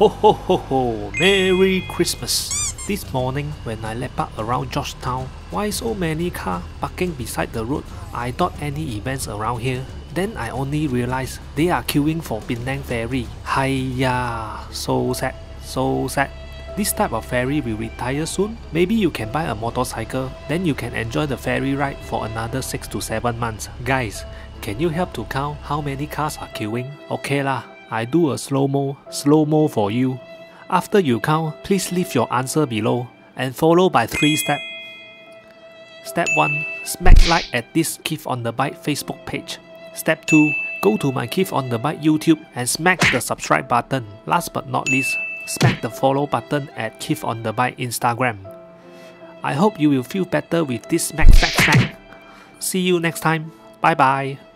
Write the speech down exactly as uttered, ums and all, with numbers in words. Ho ho ho ho, Merry Christmas! This morning when I led back around Georgetown, why so many cars parking beside the road? I thought any events around here. Then I only realized they are queuing for Penang Ferry. Hiya, so sad, so sad. This type of ferry will retire soon. Maybe you can buy a motorcycle, then you can enjoy the ferry ride for another six to seven months. Guys, can you help to count how many cars are queuing? Okay lah. I do a slow-mo, slow-mo for you. After you count, please leave your answer below and follow by three steps. Step one. Smack like at this Keith on the Bike Facebook page. Step two. Go to my Keith on the Bike YouTube and smack the subscribe button. Last but not least, smack the follow button at Keith on the Bike Instagram. I hope you will feel better with this smack smack smack. See you next time. Bye bye.